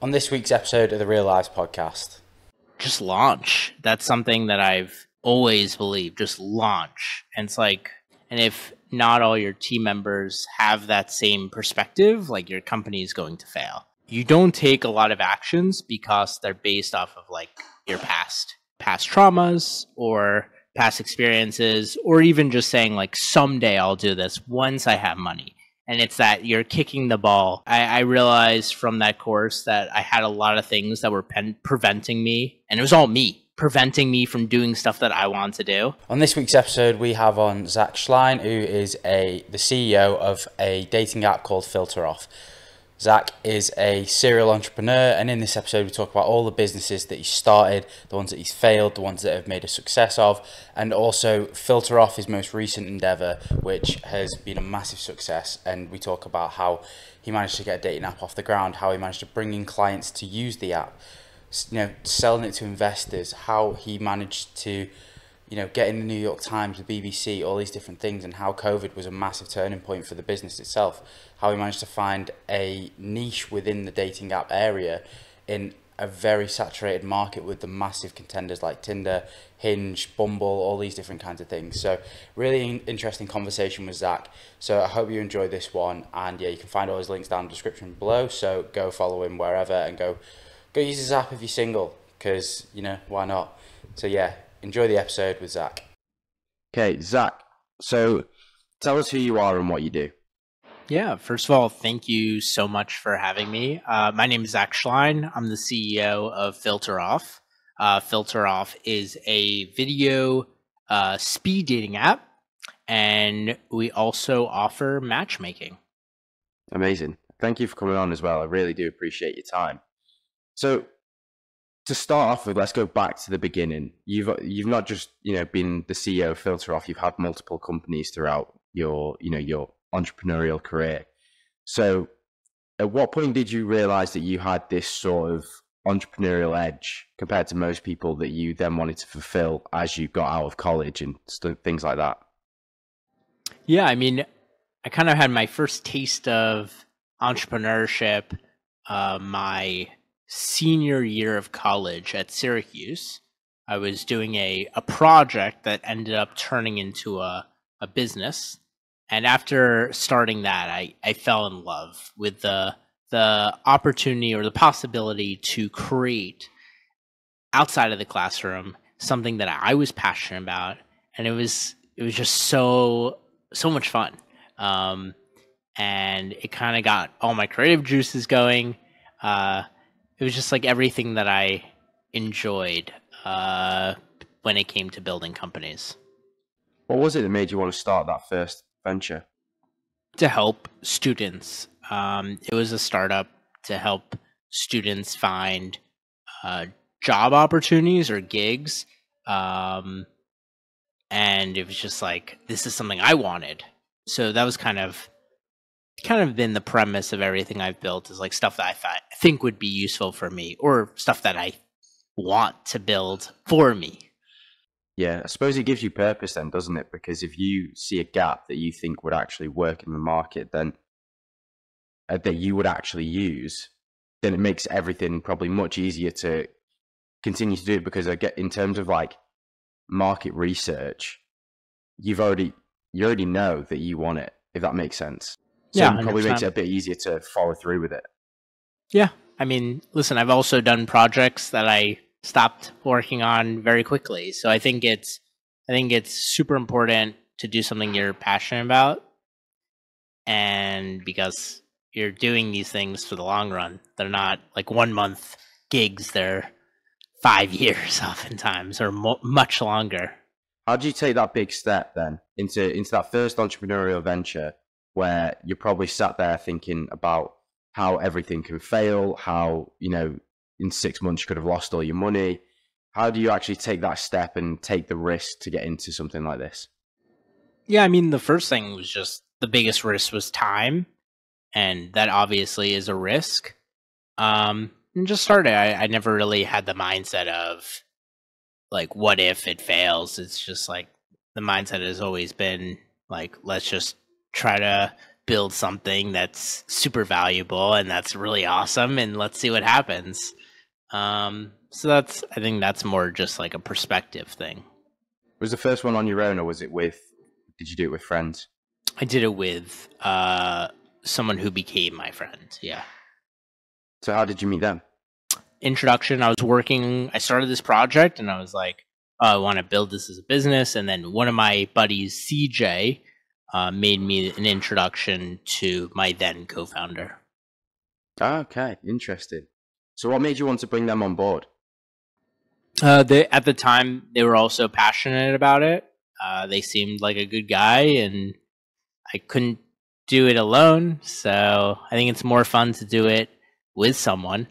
On this week's episode of the Real Lives Podcast. Just launch. That's something that I've always believed. Just launch. And it's like, and if not all your team members have that same perspective, like your company is going to fail. You don't take a lot of actions because they're based off of like your past traumas or past experiences, or even just saying like, someday I'll do this once I have money. And it's that you're kicking the ball. I realized from that course that I had a lot of things that were preventing me, and it was all me, preventing me from doing stuff that I want to do. On this week's episode, we have on Zach Schleien, who is the CEO of a dating app called FilterOff. Zach is a serial entrepreneur, and in this episode, we talk about all the businesses that he started, the ones that he's failed, the ones that have made a success of, and also filter off his most recent endeavor, which has been a massive success. And we talk about how he managed to get a dating app off the ground, how he managed to bring in clients to use the app, you know, selling it to investors, how he managed to, you know, get in the New York Times, the BBC, all these different things, and how COVID was a massive turning point for the business itself. How he managed to find a niche within the dating app area in a very saturated market with the massive contenders like Tinder, Hinge, Bumble, all these different kinds of things. So really interesting conversation with Zach. So I hope you enjoyed this one. And yeah, you can find all his links down in the description below. So go follow him wherever and go use his app if you're single, because, you know, why not? So yeah, enjoy the episode with Zach. Okay, Zach, so tell us who you are and what you do. Yeah, first of all, thank you so much for having me. My name is Zach Schleien. I'm the CEO of FilterOff. FilterOff is a video speed dating app, and we also offer matchmaking. Amazing. Thank you for coming on as well. I really do appreciate your time. So to start off with, let's go back to the beginning. You've not just, you know, been the CEO of FilterOff. You've had multiple companies throughout your, you know, your entrepreneurial career. So at what point did you realize that you had this sort of entrepreneurial edge compared to most people that you then wanted to fulfill as you got out of college and things like that? Yeah, I mean, I kind of had my first taste of entrepreneurship my senior year of college at Syracuse. I was doing a project that ended up turning into a business. And after starting that, I fell in love with the opportunity or the possibility to create outside of the classroom something that I was passionate about, and it was just so much fun, and it kind of got all my creative juices going. It was just like everything that I enjoyed when it came to building companies. What was it that made you want to start that first venture? To help students. It was a startup to help students find job opportunities or gigs. And it was just like, this is something I wanted. So that was kind of been the premise of everything I've built, is like stuff that I think would be useful for me, or stuff that I want to build for me. Yeah, I suppose it gives you purpose then, doesn't it? Because if you see a gap that you think would actually work in the market, then that you would actually use, then it makes everything probably much easier to continue to do it. Because I get, in terms of like market research, you already know that you want it, if that makes sense. So yeah, it probably 100%. Makes it a bit easier to follow through with it. Yeah, I mean, listen, I've also done projects that I stopped working on very quickly. So I think it's super important to do something you're passionate about, and because you're doing these things for the long run. They're not like 1 month gigs, they're 5 years oftentimes, or much longer. How do you take that big step then into that first entrepreneurial venture where you're probably sat there thinking about how everything can fail, how, you know, in 6 months, you could have lost all your money? How do you actually take that step and take the risk to get into something like this? Yeah, I mean, the first thing was just, the biggest risk was time. And that obviously is a risk. And just started, I never really had the mindset of, like, what if it fails? It's just like, the mindset has always been, like, let's just try to build something that's super valuable and that's really awesome, and let's see what happens. So that's, I think that's more just like a perspective thing. Was the first one on your own, or was it with, did you do it with friends? I did it with someone who became my friend. Yeah. So how did you meet them? Introduction. I started this project and I was like, oh, I want to build this as a business. And then one of my buddies, CJ, made me an introduction to my then co-founder. Okay. Interesting. So what made you want to bring them on board? They, at the time, they were also passionate about it. They seemed like a good guy, and I couldn't do it alone. So I think it's more fun to do it with someone.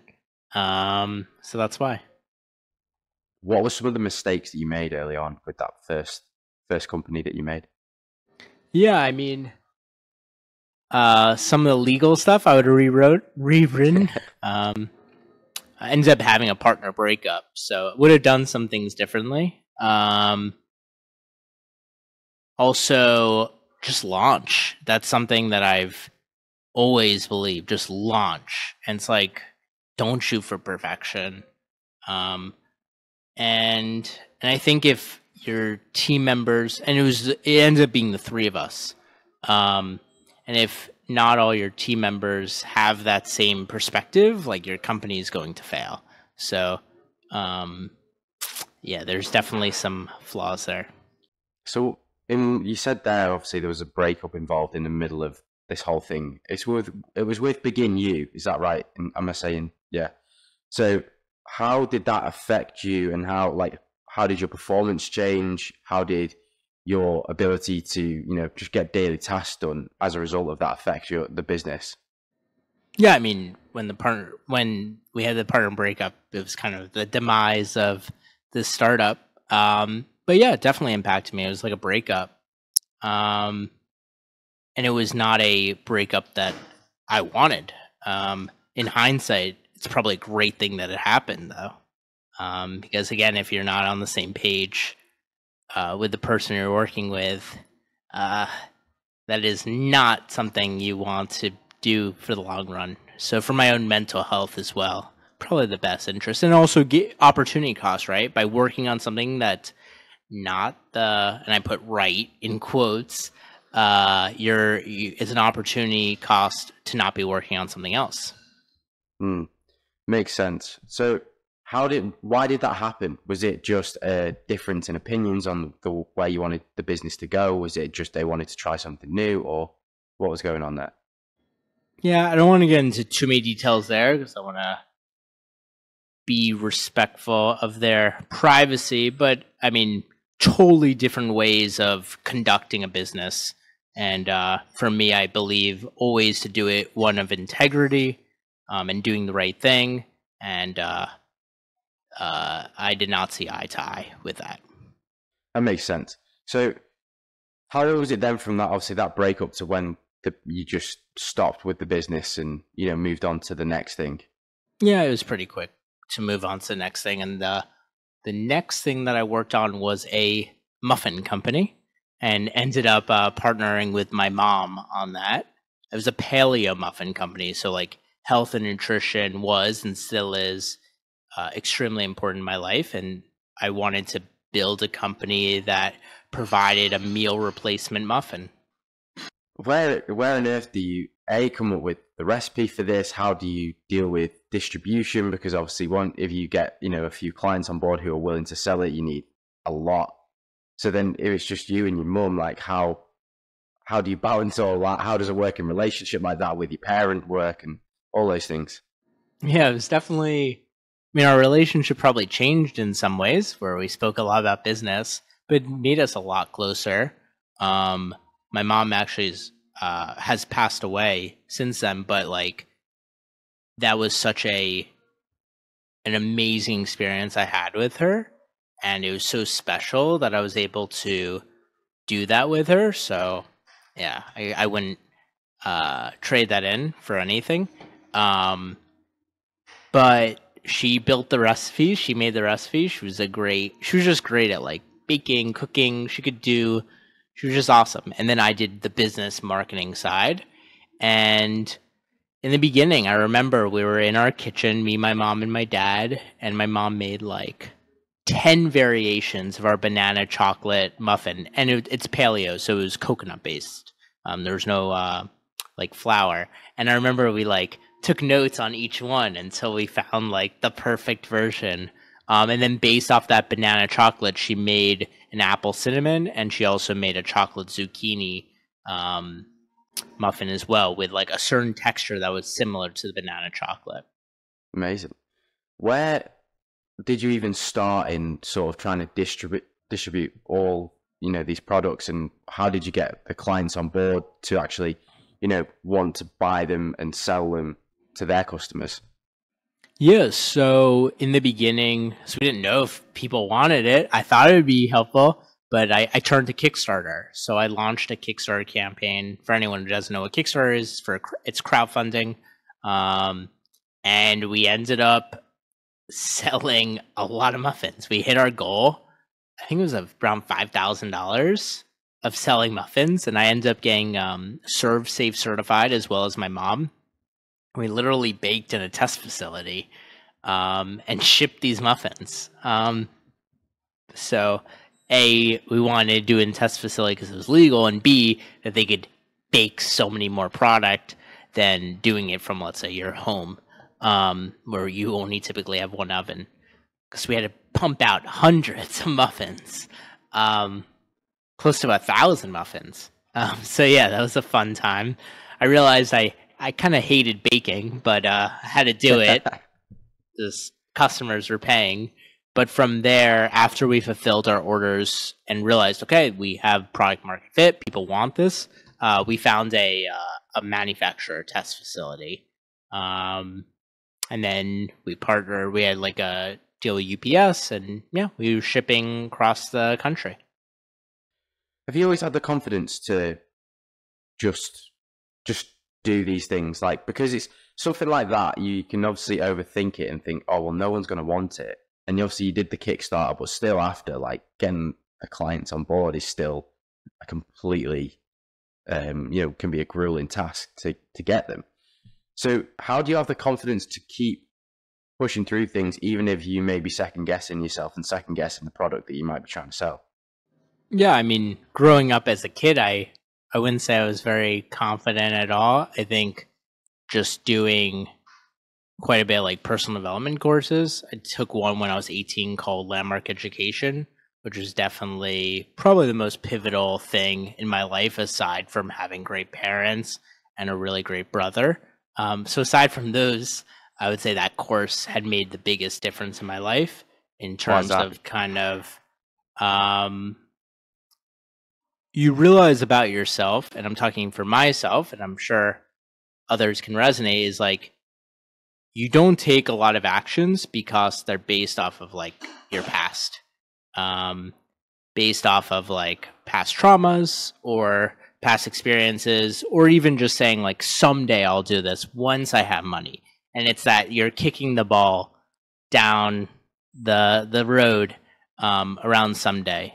So that's why. What were some of the mistakes that you made early on with that first company that you made? Yeah, I mean, some of the legal stuff I would have rewritten. I ended up having a partner breakup, so would have done some things differently. Also, just launch. That's something that I've always believed. Just launch. And it's like, don't shoot for perfection. And I think if your team members, and it ended up being the three of us. And if not all your team members have that same perspective, like, your company is going to fail. So, yeah, there's definitely some flaws there. So you said there, obviously, there was a breakup involved in the middle of this whole thing. It was with Begin You, is that right? Am I saying, yeah. So how did that affect you, and how did your performance change? How did your ability to, you know, just get daily tasks done as a result of that affect the business? Yeah, I mean, when we had the partner breakup, it was kind of the demise of the startup. But yeah, it definitely impacted me. It was like a breakup. And it was not a breakup that I wanted. In hindsight, it's probably a great thing that it happened, though. Because again, if you're not on the same page with the person you're working with, that is not something you want to do for the long run. So for my own mental health as well, probably the best interest, and also get opportunity cost, right? By working on something that and I put right in quotes, it's an opportunity cost to not be working on something else. Makes sense. So why did that happen? Was it just a difference in opinions on the way you wanted the business to go? Was it just they wanted to try something new, or what was going on there? Yeah, I don't want to get into too many details there because I want to be respectful of their privacy. But I mean, totally different ways of conducting a business. And for me, I believe always to do it one of integrity and doing the right thing. And I did not see eye to eye with that. That makes sense. So how was it then from that, obviously that breakup, to when you just stopped with the business and, you know, moved on to the next thing? Yeah, it was pretty quick to move on to the next thing. And the next thing that I worked on was a muffin company, and ended up partnering with my mom on that. It was a paleo muffin company. So like health and nutrition was and still is extremely important in my life, and I wanted to build a company that provided a meal replacement muffin. Where on earth do you come up with the recipe for this? How do you deal with distribution? Because obviously, if you get, you know, a few clients on board who are willing to sell it, you need a lot. So then, if it's just you and your mum, like how do you balance all that? How does a working relationship like that with your parent work and all those things? Yeah, it was definitely. I mean, our relationship probably changed in some ways, where we spoke a lot about business, but it made us a lot closer. My mom actually has passed away since then, but like that was such an amazing experience I had with her, and it was so special that I was able to do that with her. So yeah, I wouldn't trade that in for anything. But she built the recipe. She made the recipe. She was just great at like baking, cooking. She was just awesome. And then I did the business marketing side, And in the beginning, I remember we were in our kitchen, me, my mom, and my dad, and my mom made like 10 variations of our banana chocolate muffin, and it's paleo, so it was coconut based. There was no like flour, and I remember we like took notes on each one until we found like the perfect version. And then based off that banana chocolate, she made an apple cinnamon, and she also made a chocolate zucchini muffin as well, with like a certain texture that was similar to the banana chocolate. Amazing. Where did you even start in sort of trying to distribute all, you know, these products, and how did you get the clients on board to actually, you know, want to buy them and sell them to their customers? Yeah, so in the beginning, so we didn't know if people wanted it. I thought it would be helpful, but I turned to Kickstarter. So I launched a Kickstarter campaign. For anyone who doesn't know what Kickstarter is, it's crowdfunding. And we ended up selling a lot of muffins. We hit our goal. I think it was around $5,000 of selling muffins. And I ended up getting Serve Safe certified, as well as my mom. We literally baked in a test facility and shipped these muffins. So A, we wanted to do it in test facility because it was legal, and B, that they could bake so many more product than doing it from, let's say, your home, where you only typically have one oven, because we had to pump out hundreds of muffins, close to 1,000 muffins. So yeah, that was a fun time. I realized I kind of hated baking, but I had to do it. Just customers were paying. But from there, after we fulfilled our orders and realized, okay, we have product market fit, people want this, we found a manufacturer test facility. And then we partnered. We had like a deal with UPS, and yeah, we were shipping across the country. Have you always had the confidence to just do these things? Like, because it's something like that, you can obviously overthink it and think, oh, well, no one's going to want it. And obviously you did the Kickstarter, but still after, like, getting a client on board is still a completely, you know, can be a grueling task to get them. So how do you have the confidence to keep pushing through things, even if you may be second-guessing yourself and second-guessing the product that you might be trying to sell? Yeah, I mean, growing up as a kid, I wouldn't say I was very confident at all. I think just doing quite a bit of like personal development courses. I took one when I was 18 called Landmark Education, which was definitely probably the most pivotal thing in my life, aside from having great parents and a really great brother. So aside from those, I would say that course had made the biggest difference in my life in terms of kind of you realize about yourself, and I'm talking for myself, and I'm sure others can resonate, is like, you don't take a lot of actions because they're based off of like your past, based off of like past traumas or past experiences, or even just saying like, someday I'll do this once I have money. And it's that you're kicking the ball down the road around someday.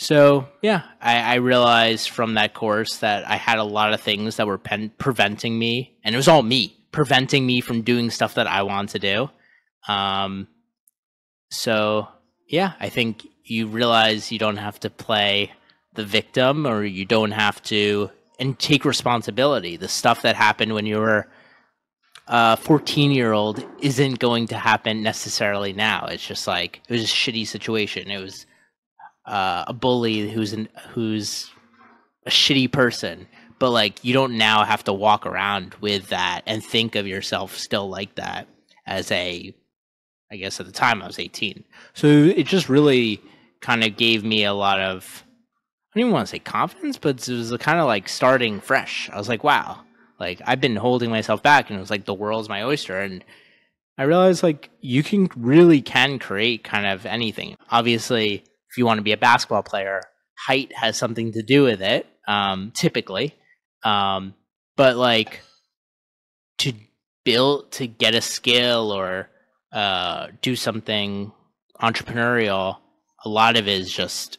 So yeah, I realized from that course that I had a lot of things that were preventing me, and it was all me, preventing me from doing stuff that I want to do. So yeah, I think you realize you don't have to play the victim, or you don't have to, and take responsibility. The stuff that happened when you were a 14-year-old isn't going to happen necessarily now. It's just like, it was a shitty situation. It was a bully who's a shitty person, but like, you don't now have to walk around with that and think of yourself still like that as a, I guess at the time I was 18. So it just really kind of gave me a lot of, I don't even want to say confidence, but it was kind of like starting fresh. I was like, wow, like I've been holding myself back, and it was like, the world's my oyster. And I realized like, you can really can create kind of anything. Obviously, if you want to be a basketball player, height has something to do with it, typically. But like, to get a skill or do something entrepreneurial, a lot of it is just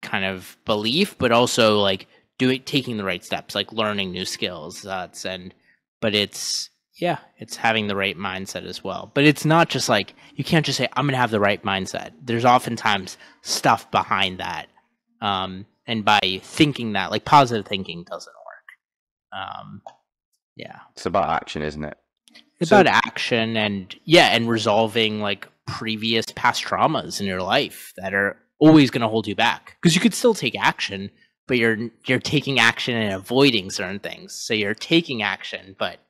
kind of belief, but also like taking the right steps, like learning new skills. But it's, yeah, it's having the right mindset as well. But it's not just like, you can't just say, I'm going to have the right mindset. There's oftentimes stuff behind that. And by thinking that, like, positive thinking doesn't work. Yeah. It's about action, isn't it? It's about action and, yeah, and resolving like previous past traumas in your life that are always going to hold you back. Because you could still take action, but you're taking action and avoiding certain things. So you're taking action, but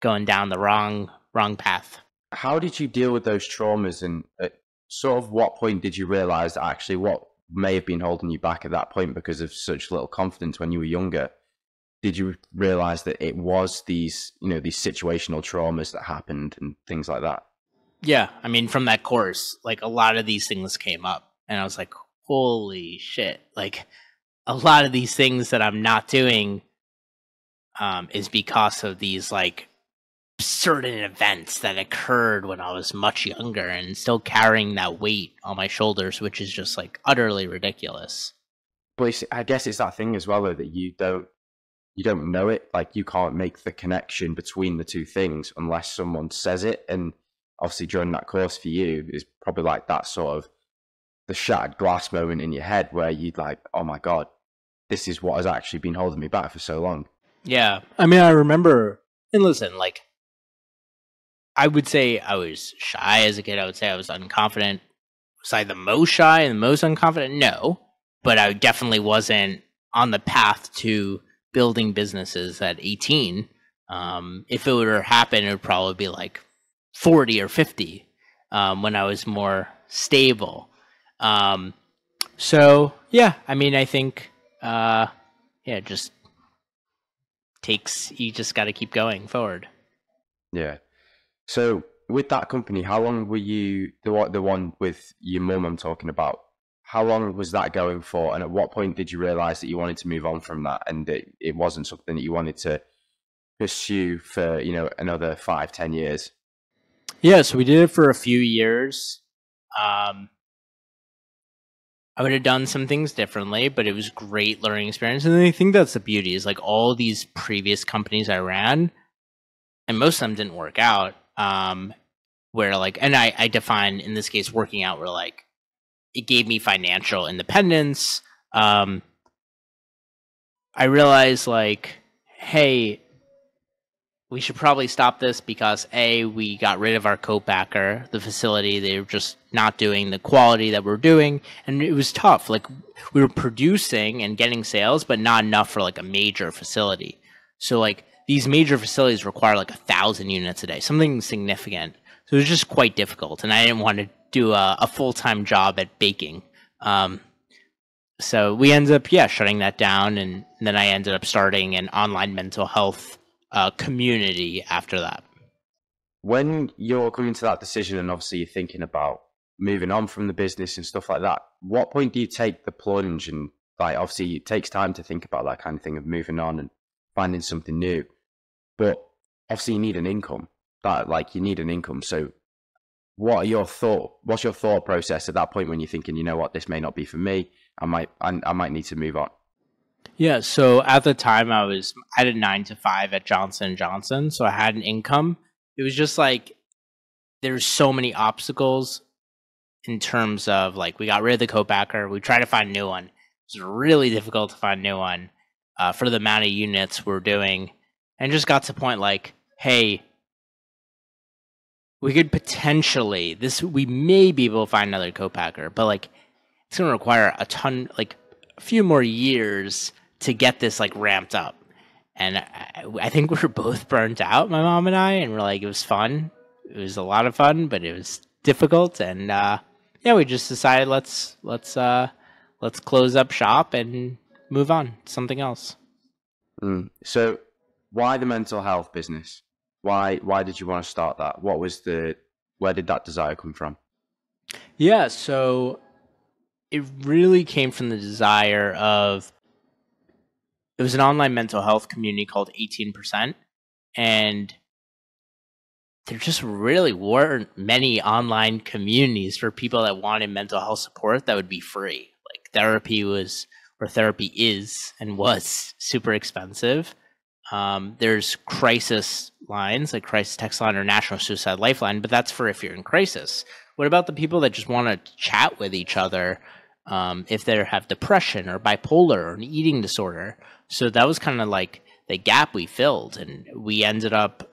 going down the wrong path. How did you deal with those traumas? And at sort of what point did you realize that actually what may have been holding you back at that point because of such little confidence when you were younger? Did you realize that it was these, you know, these situational traumas that happened and things like that? Yeah. I mean, from that course, like a lot of these things came up and I was like, holy shit. Like a lot of these things that I'm not doing is because of these like certain events that occurred when I was much younger and still carrying that weight on my shoulders, which is just like utterly ridiculous. But I guess it's that thing as well, though, that you don't know it, like you can't make the connection between the two things unless someone says it. And obviously during that course for you is probably like that sort of the shattered glass moment in your head where you'd like, oh my God, this is what has actually been holding me back for so long. Yeah. I mean, I remember, and listen, like I would say I was shy as a kid. I would say I was unconfident. Was I the most shy and the most unconfident? No, but I definitely wasn't on the path to building businesses at 18. If it were to happen, it would probably be like 40 or 50 when I was more stable. So yeah, I mean, I think, yeah, it just takes, you just got to keep going forward. Yeah. So with that company, how long were you, the one with your mum I'm talking about? How long was that going for? And at what point did you realize that you wanted to move on from that and that it wasn't something that you wanted to pursue for, you know, another 5-10 years? Yeah, so we did it for a few years. I would have done some things differently, but it was a great learning experience. And I think that's the beauty is like all these previous companies I ran, and most of them didn't work out, where like, and I define in this case working out where like, it gave me financial independence. I realized like, hey, we should probably stop this because A, we got rid of our co-packer, the facility. They were just not doing the quality that we're doing. And it was tough. Like we were producing and getting sales, but not enough for like a major facility. So like these major facilities require like 1,000 units a day, something significant. So it was just quite difficult. And I didn't want to do a full-time job at baking. So we ended up, yeah, shutting that down. And then I ended up starting an online mental health community after that. When you're coming to that decision and obviously you're thinking about moving on from the business and stuff like that, what point do you take the plunge? And like, obviously it takes time to think about that kind of thing of moving on and finding something new. But obviously you need an income. So what's your thought process at that point when you're thinking, you know what, this may not be for me, I might need to move on? Yeah, so at the time I had a 9-to-5 at Johnson and Johnson, so I had an income. It was just like there's so many obstacles in terms of like we got rid of the co-packer, we tried to find a new one. It was really difficult to find a new one for the amount of units we're doing, and just got to the point like, hey, we could potentially, we may be able to find another co-packer, but like, it's going to require a ton, like a few more years to get this like ramped up. And I think we were both burnt out, my mom and I, and we're like, it was fun. It was a lot of fun, but it was difficult. And, yeah, we just decided let's close up shop and move on to something else. So why the mental health business? Why did you want to start that? What was where did that desire come from? Yeah, so it really came from the desire of, it was an online mental health community called 18%, and there just really weren't many online communities for people that wanted mental health support that would be free. Like therapy was or therapy is and was super expensive. There's crisis lines, like crisis text line or national suicide lifeline, but that's for if you're in crisis. What about the people that just want to chat with each other if they have depression or bipolar or an eating disorder? So that was kind of like the gap we filled, and we ended up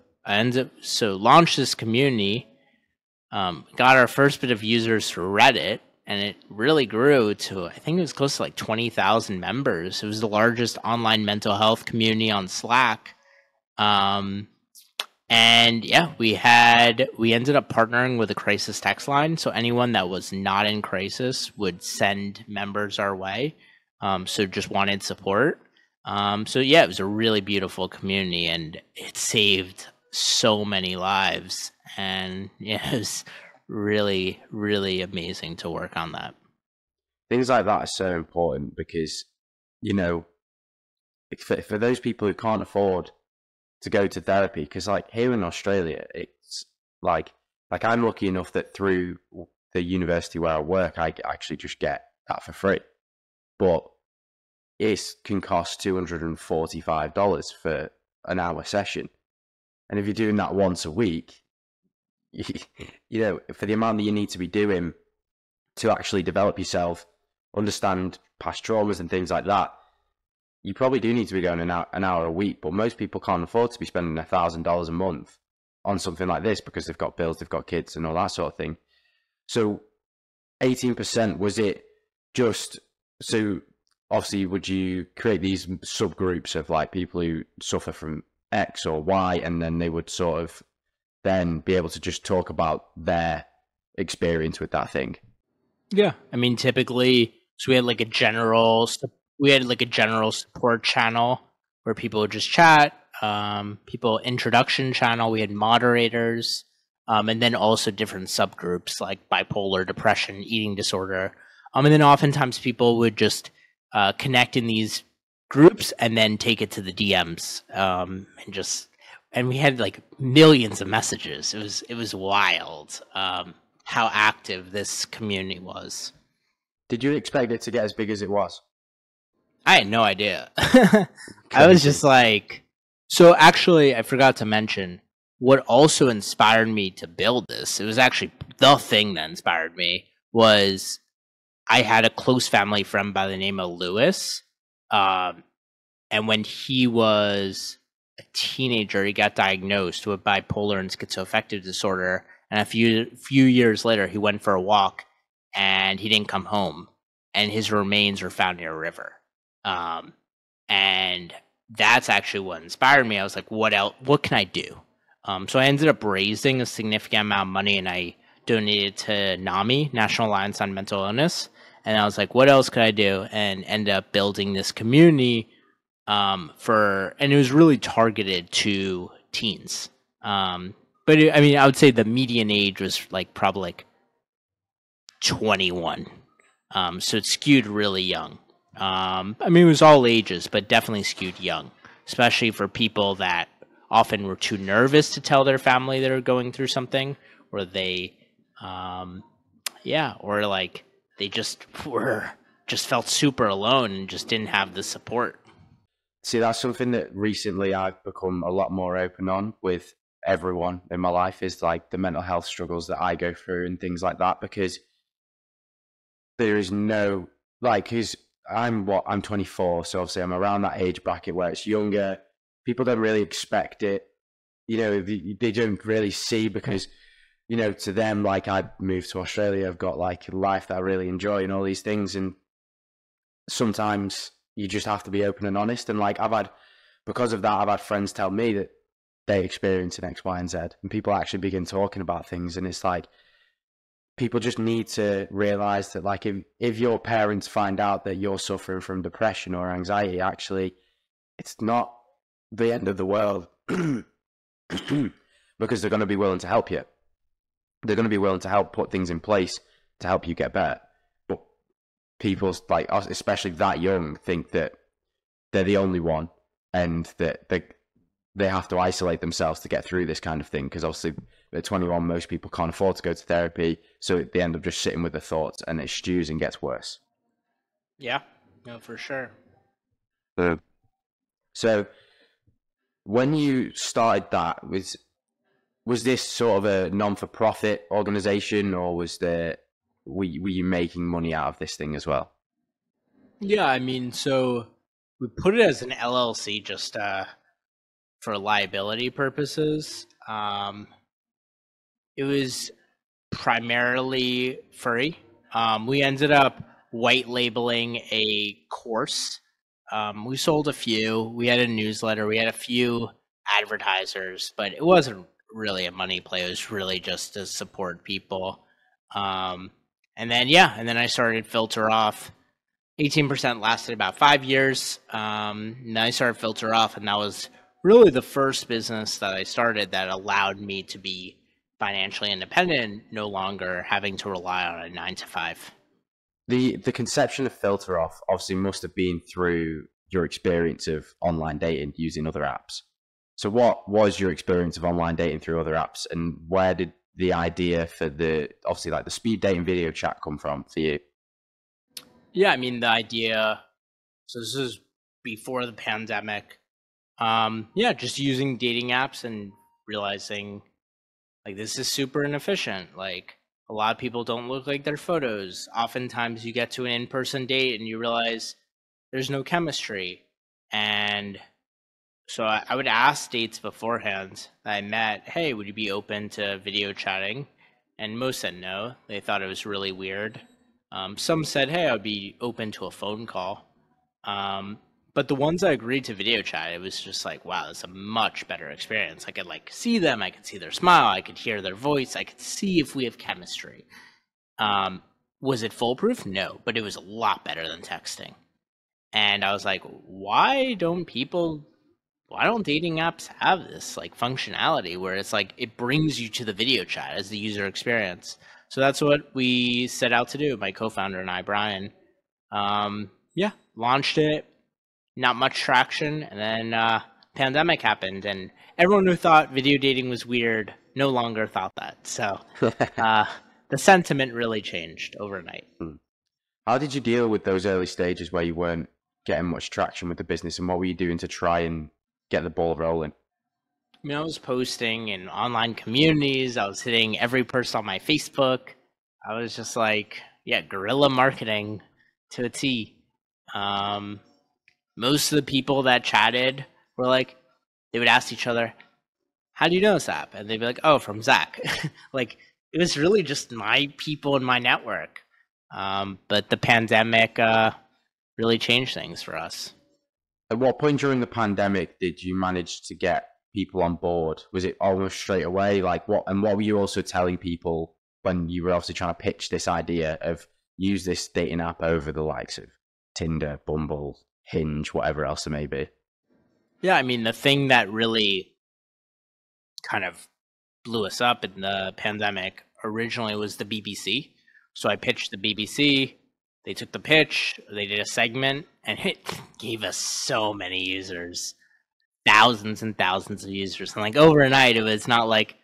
so launched this community, got our first bit of users through Reddit, and it really grew to, I think it was close to like 20,000 members. It was the largest online mental health community on Slack. And yeah, we ended up partnering with a crisis text line. So anyone that was not in crisis would send members our way. So just wanted support. So yeah, it was a really beautiful community, and it saved so many lives. And yeah, it was really, really amazing to work on that. Things like that are so important because, you know, for those people who can't afford to go to therapy, because like here in Australia, it's like I'm lucky enough that through the university where I work, I actually just get that for free. But it can cost $245 for an hour session. And if you're doing that once a week, you know, for the amount that you need to be doing to actually develop yourself, understand past traumas and things like that, you probably do need to be going an hour a week. But most people can't afford to be spending $1,000 a month on something like this because they've got bills, they've got kids and all that sort of thing. So 18%, was it just, so obviously would you create these subgroups of like people who suffer from X or Y, and then they would sort of then be able to just talk about their experience with that thing? Yeah. I mean, typically, so we had like a general support channel where people would just chat, people introduction channel, we had moderators, and then also different subgroups like bipolar, depression, eating disorder. And then oftentimes people would just connect in these groups and then take it to the DMs, and we had like millions of messages. It was wild how active this community was. Did you expect it to get as big as it was? I had no idea. I was just like, so actually I forgot to mention what also inspired me to build this. It was actually the thing that inspired me was I had a close family friend by the name of Lewis. And when he was a teenager, he got diagnosed with bipolar and schizoaffective disorder. And a few years later, he went for a walk and he didn't come home, and his remains were found near a river. And that's actually what inspired me. I was like, what else? What can I do? So I ended up raising a significant amount of money, and I donated to NAMI, National Alliance on Mental Illness. And I was like, what else could I do? And ended up building this community, and it was really targeted to teens. I would say the median age was like probably like 21. So it skewed really young. It was all ages, but definitely skewed young, especially for people that often were too nervous to tell their family they were going through something, or they, or like they just felt super alone and just didn't have the support. See, that's something that recently I've become a lot more open on with everyone in my life, is like the mental health struggles that I go through and things like that, because there is no, like, I'm 24, so obviously I'm around that age bracket where it's younger. People don't really expect it. You know, they don't really see, because, you know, to them, like, I moved to Australia, I've got like a life that I really enjoy and all these things. And sometimes you just have to be open and honest. And like, because of that, I've had friends tell me that they experience an X, Y, and Z, and people actually begin talking about things. And it's like, people just need to realize that, like, if your parents find out that you're suffering from depression or anxiety, actually, it's not the end of the world because they're going to be willing to help you. They're going to be willing to help put things in place to help you get better. But people, like us, especially that young, think that they're the only one, and that they have to isolate themselves to get through this kind of thing, because obviously at 21, most people can't afford to go to therapy, so they end up just sitting with the thoughts, and it stews and gets worse. Yeah, No, for sure. So when you started that, was this sort of a non-for-profit organization, or were you making money out of this thing as well? Yeah, I mean, so we put it as an LLC just for liability purposes. It was primarily free. We ended up white labeling a course. We sold a few. We had a newsletter. We had a few advertisers, but it wasn't really a money play. It was really just to support people. And then I started Filter Off. 18% lasted about 5 years. And then I started Filter Off, and that was really the first business that I started that allowed me to be financially independent, no longer having to rely on a 9-to-5. The conception of Filter Off obviously must have been through your experience of online dating using other apps. So what was your experience of online dating through other apps, and where did the idea for the, obviously like the speed dating video chat come from for you? Yeah, I mean, the idea, so this is before the pandemic. Yeah, just using dating apps and realizing like this is super inefficient. Like, a lot of people don't look like their photos. Oftentimes you get to an in-person date and you realize there's no chemistry. And so I would ask dates beforehand that I met, hey, would you be open to video chatting? And most said no. They thought it was really weird. Some said, hey, I would be open to a phone call. But the ones that agreed to video chat, it was just like, wow, that's a much better experience. I could like see them, I could see their smile, I could hear their voice, I could see if we have chemistry. Was it foolproof? No, but it was a lot better than texting. And I was like, why don't dating apps have this like functionality where it's like it brings you to the video chat as the user experience? So that's what we set out to do, my co-founder and I, Brian. Yeah, launched it. Not much traction, and then pandemic happened, and everyone who thought video dating was weird no longer thought that. So the sentiment really changed overnight. How did you deal with those early stages where you weren't getting much traction with the business, and what were you doing to try and get the ball rolling? I mean, I was posting in online communities. I was hitting every person on my Facebook. I was just like, yeah, guerrilla marketing to a T. Most of the people that chatted were like, they would ask each other, how do you know this app? And they'd be like, oh, from Zach. Like, it was really just my people in my network. But the pandemic really changed things for us. At what point during the pandemic did you manage to get people on board? Was it almost straight away? Like, what were you also telling people when you were obviously trying to pitch this idea of use this dating app over the likes of Tinder, Bumble, Hinge, whatever else it may be? Yeah, I mean, the thing that really kind of blew us up in the pandemic originally was the BBC. So I pitched the BBC. They took the pitch. They did a segment, and it gave us so many users, thousands and thousands of users. And like overnight, it was not like,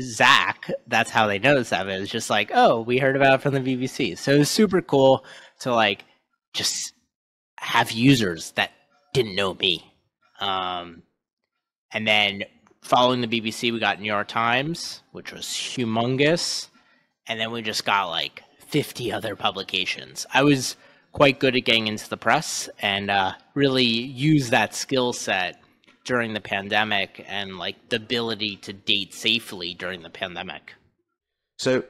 Zach, that's how they know this app. It was just like, oh, we heard about it from the BBC. So it was super cool to like just have users that didn't know me. And then following the BBC, we got New York Times, which was humongous. And then we just got like 50 other publications. I was quite good at getting into the press and really used that skill set during the pandemic and like the ability to date safely during the pandemic. So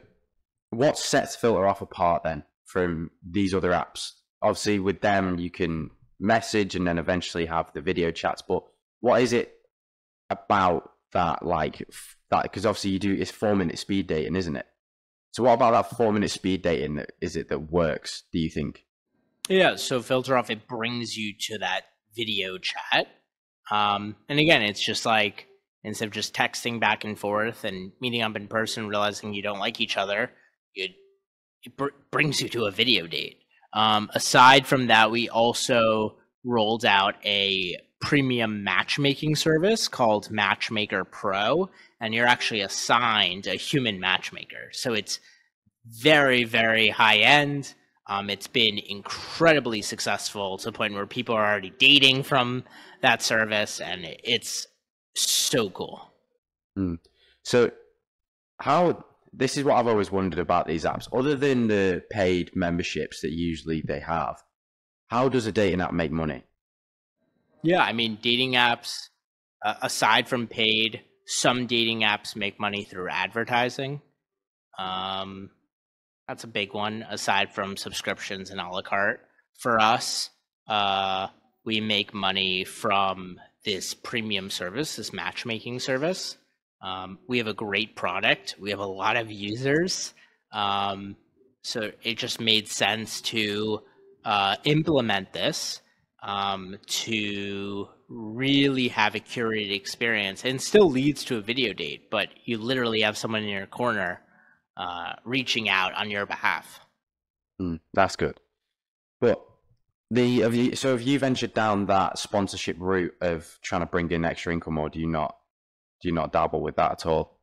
what sets Filter Off apart then from these other apps? Obviously, with them, you can message and then eventually have the video chats. But what is it about that, like that? Because obviously, it's 4-minute speed dating, isn't it? So, what about that 4-minute speed dating? That works? Do you think? Yeah. So, Filter Off, it brings you to that video chat, and again, it's just like instead of just texting back and forth and meeting up in person, realizing you don't like each other, it brings you to a video date. Aside from that, we also rolled out a premium matchmaking service called Matchmaker Pro, and you're actually assigned a human matchmaker. So it's very, very high end. It's been incredibly successful to the point where people are already dating from that service, and it's so cool. Mm. So how, this is what I've always wondered about these apps, other than the paid memberships that usually they have, how does a dating app make money? Yeah, I mean, dating apps, aside from paid, some dating apps make money through advertising. That's a big one, aside from subscriptions and a la carte. For us, we make money from this premium service, this matchmaking service. We have a great product. We have a lot of users. So it just made sense to implement this to really have a curated experience, and still leads to a video date, but you literally have someone in your corner reaching out on your behalf. That's good. But so have you ventured down that sponsorship route of trying to bring in extra income, or do you not dabble with that at all?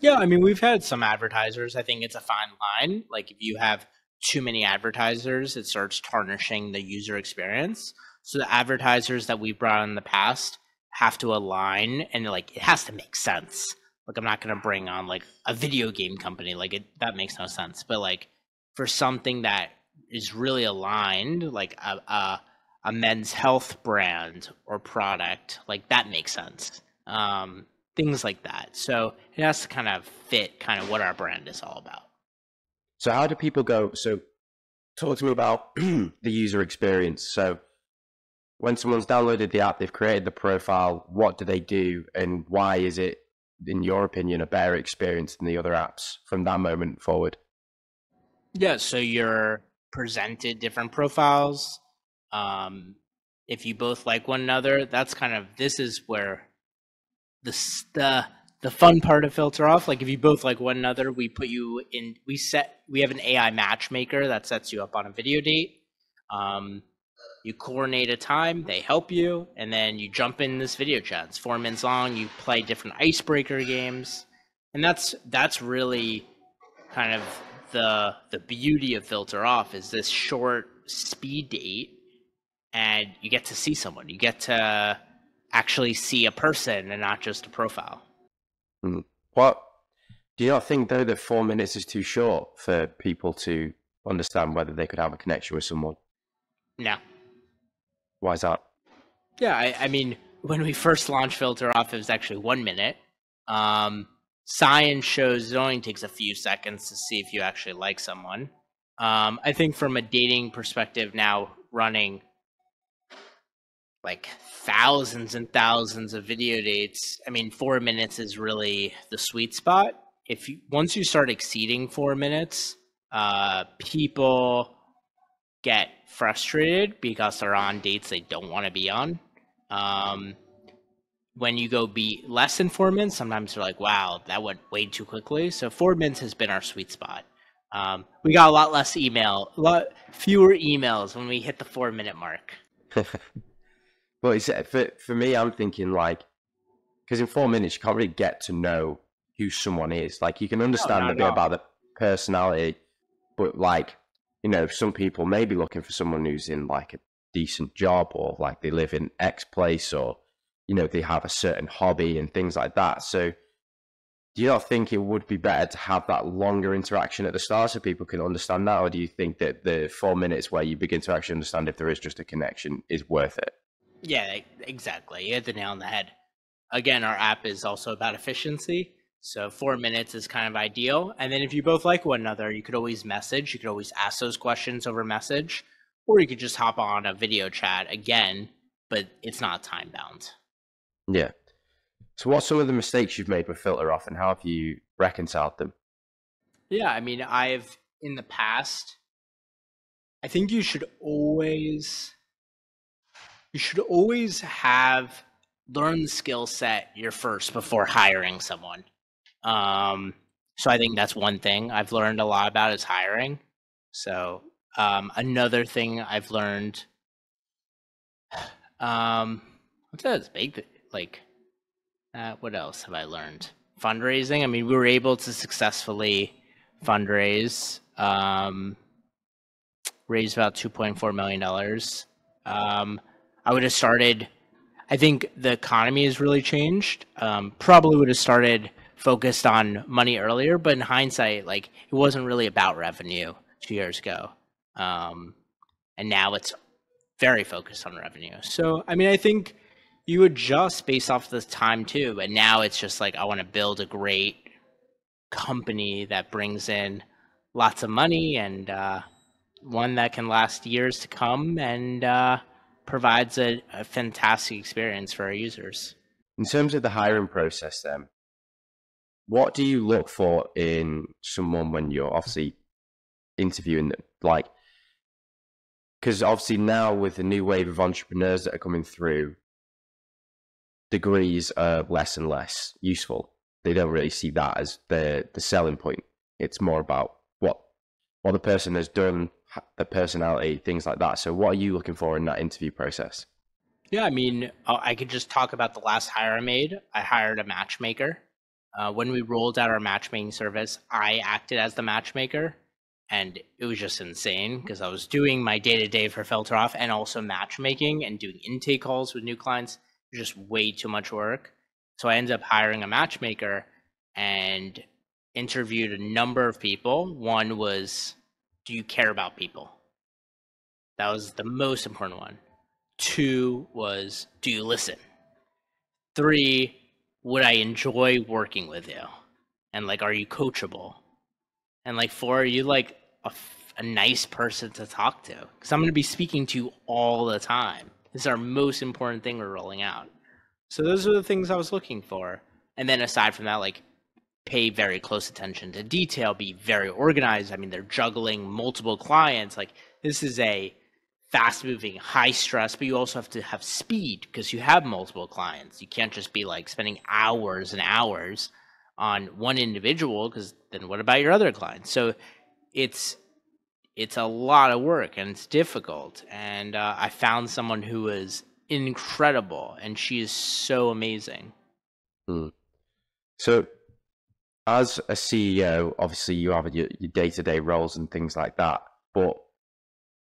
Yeah, I mean, we've had some advertisers. I think it's a fine line. Like, if you have too many advertisers, it starts tarnishing the user experience. So the advertisers that we've brought in the past have to align, and like, it has to make sense. Like, I'm not going to bring on like a video game company. Like, that makes no sense. But like, for something that is really aligned, like a men's health brand or product, like, that makes sense. Things like that. So it has to kind of fit kind of what our brand is all about. So how do people go? So talk to me about the user experience. So when someone's downloaded the app, they've created the profile, what do they do, and why is it, in your opinion, a better experience than the other apps from that moment forward? Yeah, so you're presented different profiles. If you both like one another, that's kind of, this is where the fun part of Filter Off. Like, if you both like one another, we put you in, we have an AI matchmaker that sets you up on a video date. You coordinate a time, they help you, and then you jump in this video chat. It's 4 minutes long. You play different icebreaker games, and that's really kind of the beauty of Filter Off, is this short speed date, and you get to see someone. You get to actually see a person and not just a profile. What do you not think, though, that 4 minutes is too short for people to understand whether they could have a connection with someone? No. Why is that? Yeah, I mean, when we first launched Filter Off, it was actually 1 minute. Science shows it only takes a few seconds to see if you actually like someone. I think from a dating perspective, now running like thousands and thousands of video dates, I mean, 4 minutes is really the sweet spot. Once you start exceeding 4 minutes, people get frustrated because they're on dates they don't want to be on. When you go be less than 4 minutes, sometimes they're like, wow, that went way too quickly. So 4 minutes has been our sweet spot. We got a lot fewer emails when we hit the 4 minute mark. Well, for me, I'm thinking, like, because in 4 minutes, you can't really get to know who someone is. Like, you can understand a bit about the personality, but like, you know, some people may be looking for someone who's in like a decent job, or like they live in X place, or, you know, they have a certain hobby and things like that. So do you not think it would be better to have that longer interaction at the start so people can understand that? Or do you think that the 4 minutes where you begin to actually understand if there is just a connection is worth it? Yeah, exactly. You hit the nail on the head. Again, our app is also about efficiency. So 4 minutes is kind of ideal. And then if you both like one another, you could always message. You could always ask those questions over message, or you could just hop on a video chat again, but it's not time bound. Yeah. So what's some of the mistakes you've made with Filter Off, and how have you reconciled them? Yeah, I mean, I've in the past, I think you should always have learned the skill set you're first before hiring someone. So I think that's one thing I've learned a lot about is hiring. So another thing I've learned, what's that big, like, what else have I learned? Fundraising. I mean, we were able to successfully fundraise raised about $2.4 million. I would have started, I think the economy has really changed. Probably would have started focused on money earlier, but in hindsight, like it wasn't really about revenue 2 years ago. And now it's very focused on revenue. So, I mean, I think you adjust based off the time too. And now it's just like, I want to build a great company that brings in lots of money and one that can last years to come and provides a fantastic experience for our users. In terms of the hiring process then, what do you look for in someone when you're obviously interviewing them? Like, because obviously now with the new wave of entrepreneurs that are coming through, degrees are less and less useful. They don't really see that as the selling point. It's more about what the person has done, the personality, things like that. So what are you looking for in that interview process? Yeah, I mean, I could just talk about the last hire I made. I hired a matchmaker. When we rolled out our matchmaking service, I acted as the matchmaker. And it was just insane because I was doing my day-to-day for FilterOff and also matchmaking and doing intake calls with new clients. It was just way too much work. So I ended up hiring a matchmaker and interviewed a number of people. One was, do you care about people? That was the most important one. Two was, do you listen? Three, would I enjoy working with you? And like, are you coachable? And like, four, are you like a nice person to talk to? Because I'm going to be speaking to you all the time. This is our most important thing we're rolling out. So those are the things I was looking for. And then aside from that, like pay very close attention to detail, be very organized. I mean, they're juggling multiple clients. Like this is a fast moving, high stress, but you also have to have speed because you have multiple clients. You can't just be like spending hours and hours on one individual, because then what about your other clients? So it's a lot of work and it's difficult. And I found someone who was incredible and she is so amazing. Mm. So as a CEO, obviously you have your day-to-day roles and things like that, but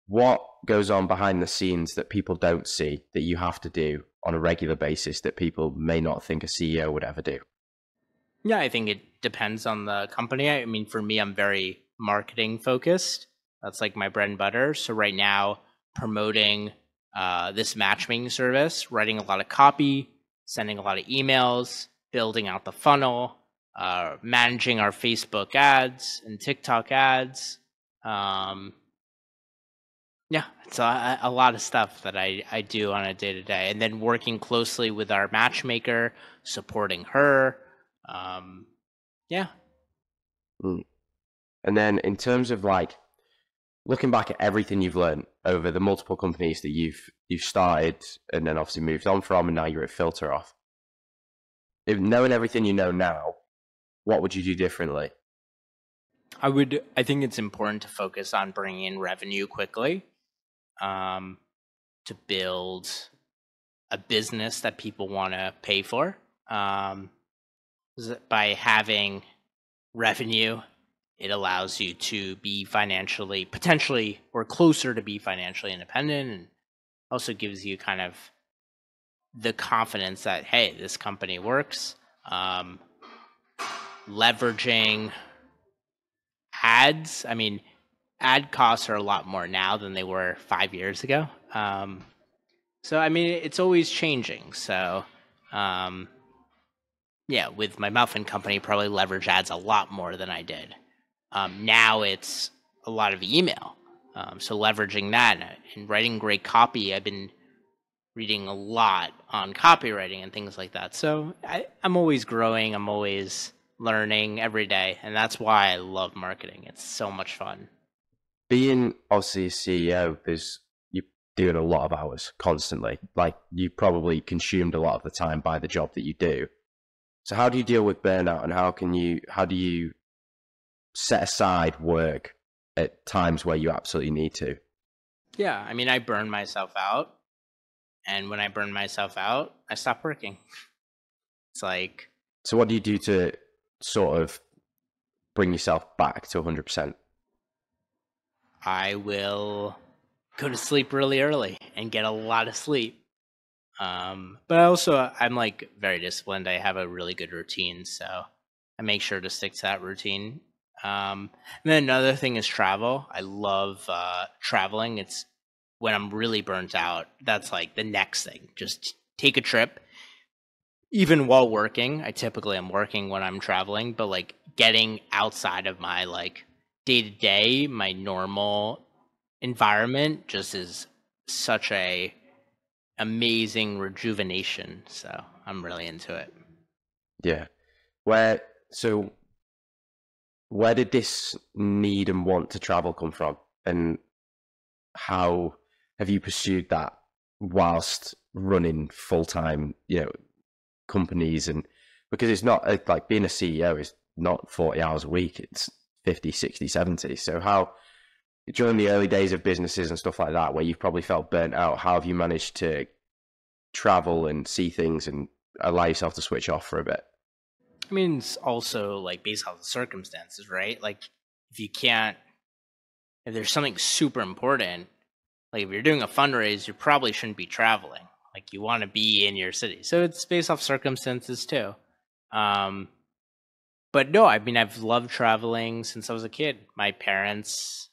what goes on behind the scenes that people don't see that you have to do on a regular basis that people may not think a CEO would ever do? Yeah, I think it depends on the company. I mean, for me, I'm very marketing focused. That's like my bread and butter. So right now, promoting this matchmaking service, writing a lot of copy, sending a lot of emails, building out the funnel, managing our Facebook ads and TikTok ads. Yeah, it's a lot of stuff that I do on a day-to-day. And then working closely with our matchmaker, supporting her. Yeah. And then in terms of like looking back at everything you've learned over the multiple companies that you've started and then obviously moved on from, and now you're at FilterOff, if knowing everything you know now, what would you do differently? I think it's important to focus on bringing in revenue quickly, to build a business that people want to pay for. By having revenue, it allows you to be financially, potentially, or closer to be financially independent, and also gives you kind of the confidence that, hey, this company works. Leveraging ads. I mean, ad costs are a lot more now than they were 5 years ago. So, I mean, it's always changing. So, yeah, with my muffin company, probably leverage ads a lot more than I did. Now it's a lot of email. So leveraging that and writing great copy. I've been reading a lot on copywriting and things like that. So I'm always growing. I'm always learning every day. And that's why I love marketing. It's so much fun. Being obviously a CEO, you're doing a lot of hours constantly. Like you probably consumed a lot of the time by the job that you do. So how do you deal with burnout, and how do you set aside work at times where you absolutely need to? Yeah, I mean, I burn myself out, and when I burn myself out, I stop working. It's like, so what do you do to sort of bring yourself back to 100%? I will go to sleep really early and get a lot of sleep. But also, I'm like very disciplined. I have a really good routine, so I make sure to stick to that routine. And then another thing is travel. I love traveling. It's when I'm really burnt out. That's like the next thing. Just take a trip. Even while working, I typically am working when I'm traveling, but like getting outside of my like day-to-day, my normal environment just is such a amazing rejuvenation. So I'm really into it. Yeah. Where did this need and want to travel come from, and how have you pursued that whilst running full-time, you know, companies? And because it's not like being a CEO is not 40 hours a week, it's 50, 60, 70. So how, during the early days of businesses and stuff like that, where you've probably felt burnt out, how have you managed to travel and see things and allow yourself to switch off for a bit? I mean, it's also like based on the circumstances, right? Like if there's something super important, like if you're doing a fundraise, you probably shouldn't be traveling. Like you want to be in your city. So it's based off circumstances too. But no, I mean, I've loved traveling since I was a kid. My parents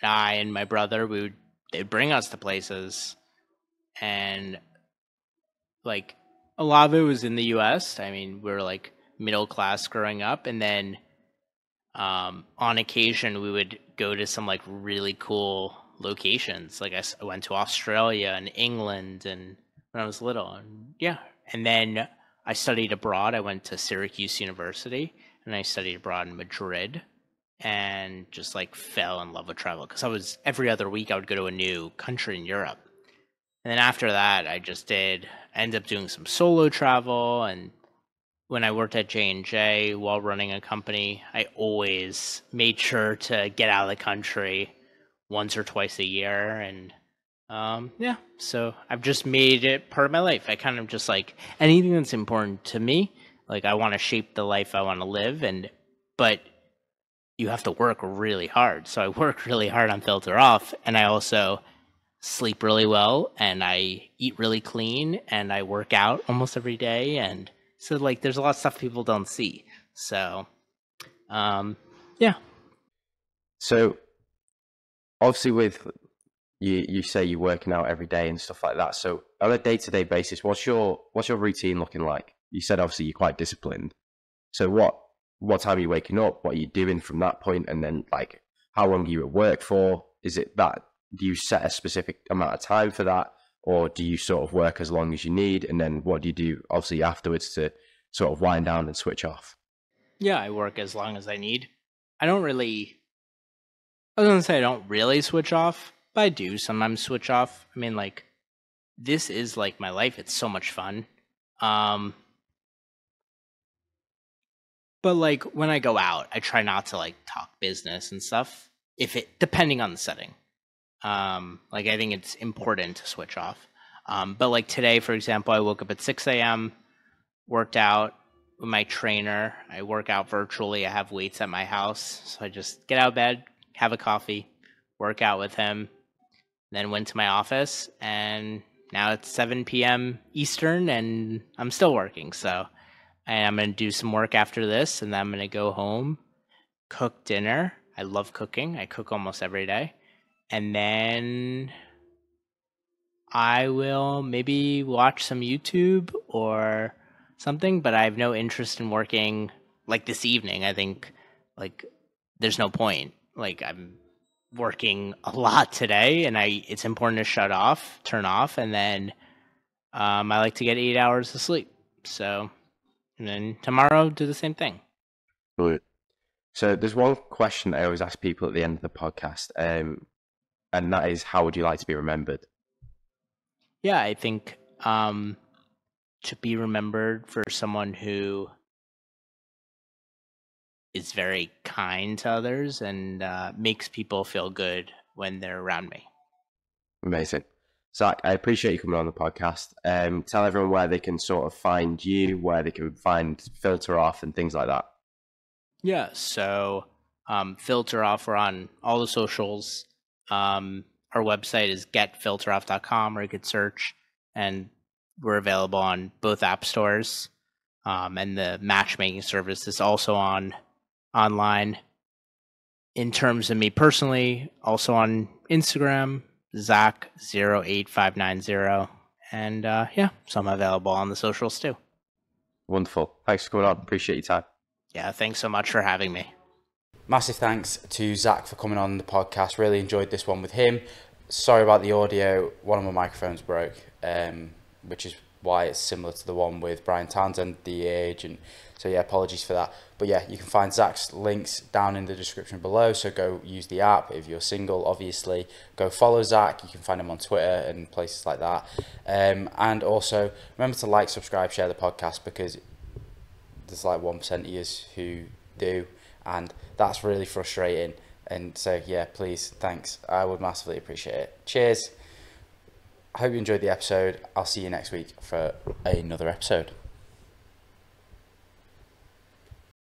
and I and my brother, they'd bring us to places. And like a lot of it was in the US. I mean, we were like middle class growing up. And then on occasion, we would go to some like really cool locations. Like I went to Australia and England and when I was little. And yeah. And then I studied abroad. I went to Syracuse University and I studied abroad in Madrid, and just like fell in love with travel, because every other week I would go to a new country in Europe. And then after that, I ended up doing some solo travel. And when I worked at J&J while running a company, I always made sure to get out of the country once or twice a year. And yeah, so I've just made it part of my life. I kind of just like anything that's important to me, like I want to shape the life I want to live. But you have to work really hard. So I work really hard on Filter Off, and I also sleep really well, and I eat really clean, and I work out almost every day. And so like there's a lot of stuff people don't see. So yeah. So obviously with you say you're working out every day and stuff like that. So on a day-to-day basis, what's your routine looking like? You said obviously you're quite disciplined. So what time are you waking up? What are you doing from that point? And then like how long are you at work for? Is it that do you set a specific amount of time for that, or do you sort of work as long as you need? And then what do you do obviously afterwards to sort of wind down and switch off? Yeah, I work as long as I need. I was going to say I don't really switch off, but I do sometimes switch off. I mean, like this is like my life. It's so much fun. But like when I go out, I try not to like talk business and stuff, depending on the setting. Like I think it's important to switch off. But like today, for example, I woke up at 6 a.m., worked out with my trainer. I work out virtually. I have weights at my house. So I just get out of bed, have a coffee, work out with him, then went to my office, and now it's 7 p.m. Eastern and I'm still working. So I'm going to do some work after this, and then I'm going to go home, cook dinner. I love cooking. I cook almost every day. And then I will maybe watch some YouTube or something, but I have no interest in working like this evening. I think like there's no point. Like I'm working a lot today, and it's important to turn off. And then I like to get 8 hours of sleep. So, and then tomorrow do the same thing. Brilliant. So there's one question that I always ask people at the end of the podcast. And that is, how would you like to be remembered? Yeah, I think to be remembered for someone who is very kind to others and makes people feel good when they're around me. Amazing. Zach, I appreciate you coming on the podcast. Tell everyone where they can sort of find you, where they can find Filter Off and things like that. Yeah, so Filter Off. We're on all the socials. Our website is getfilteroff.com, or you could search, and we're available on both app stores. And the matchmaking service is also on online. In terms of me personally, also on Instagram, Zach08590. And yeah, so I'm available on the socials too. Wonderful. Thanks for coming on. Appreciate your time. Yeah, thanks so much for having me. Massive thanks to Zach for coming on the podcast. Really enjoyed this one with him. Sorry about the audio. One of my microphones broke, which is why it's similar to the one with Brian Townsend, the agent. So yeah, apologies for that. But yeah, you can find Zach's links down in the description below. So go use the app if you're single, obviously. Go follow Zach. You can find him on Twitter and places like that. And also remember to like, subscribe, share the podcast, because there's like 1% of you who do, and that's really frustrating. And so yeah, please, thanks. I would massively appreciate it. Cheers. I hope you enjoyed the episode. I'll see you next week for another episode.